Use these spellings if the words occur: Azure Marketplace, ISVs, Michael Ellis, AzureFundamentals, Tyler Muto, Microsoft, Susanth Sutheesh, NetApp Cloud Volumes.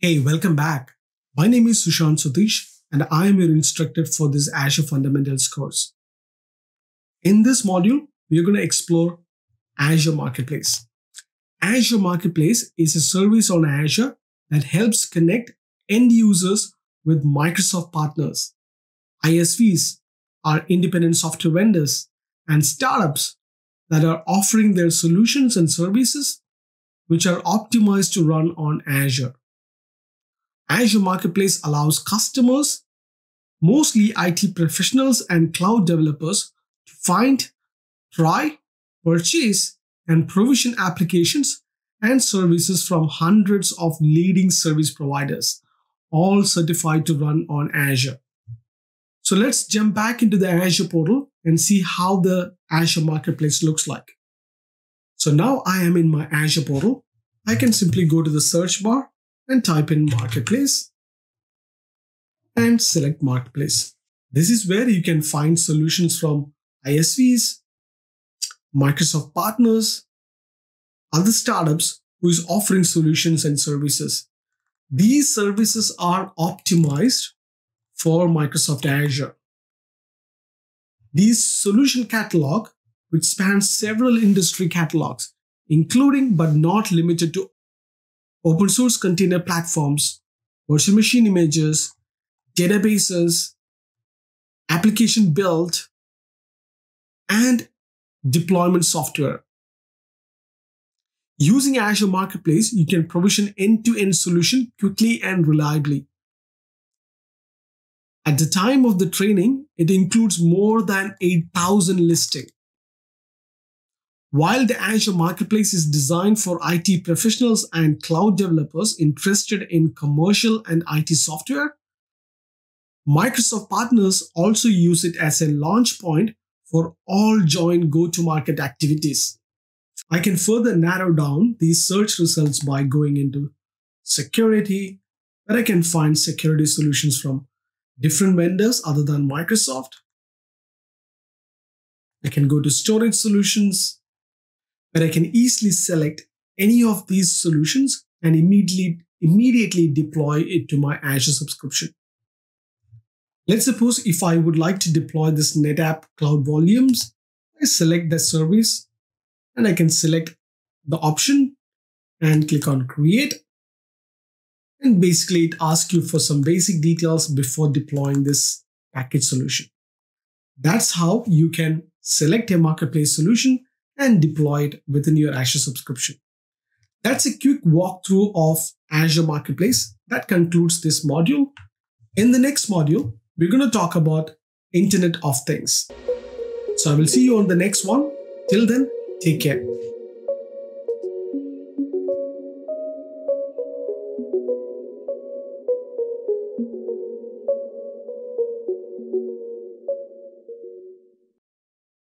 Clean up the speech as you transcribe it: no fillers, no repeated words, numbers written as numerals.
Hey, welcome back. My name is Susanth Sutheesh and I am your instructor for this Azure Fundamentals course. In this module, we are going to explore Azure Marketplace. Azure Marketplace is a service on Azure that helps connect end users with Microsoft partners. ISVs are independent software vendors and startups that are offering their solutions and services which are optimized to run on Azure. Azure Marketplace allows customers, mostly IT professionals and cloud developers, to find, try, purchase, and provision applications and services from hundreds of leading service providers, all certified to run on Azure. So let's jump back into the Azure portal and see how the Azure Marketplace looks like. So now I am in my Azure portal. I can simply go to the search bar and type in Marketplace and select Marketplace. This is where you can find solutions from ISVs, Microsoft partners, other startups who is offering solutions and services. These services are optimized for Microsoft Azure. These solution catalog, which spans several industry catalogs, including but not limited to open source container platforms, virtual machine images, databases, application build, and deployment software. Using Azure Marketplace, you can provision end-to-end solution quickly and reliably. At the time of the training, it includes more than 8,000 listings. While the Azure Marketplace is designed for IT professionals and cloud developers interested in commercial and IT software, Microsoft partners also use it as a launch point for all joint go-to-market activities. I can further narrow down these search results by going into security, where I can find security solutions from different vendors other than Microsoft. I can go to storage solutions, where I can easily select any of these solutions and immediately deploy it to my Azure subscription. Let's suppose if I would like to deploy this NetApp Cloud Volumes, I select the service and I can select the option and click on Create. And basically it asks you for some basic details before deploying this package solution. That's how you can select a marketplace solution and deploy it within your Azure subscription. That's a quick walkthrough of Azure Marketplace. That concludes this module. In the next module, we're going to talk about Internet of Things. So I will see you on the next one. Till then, take care.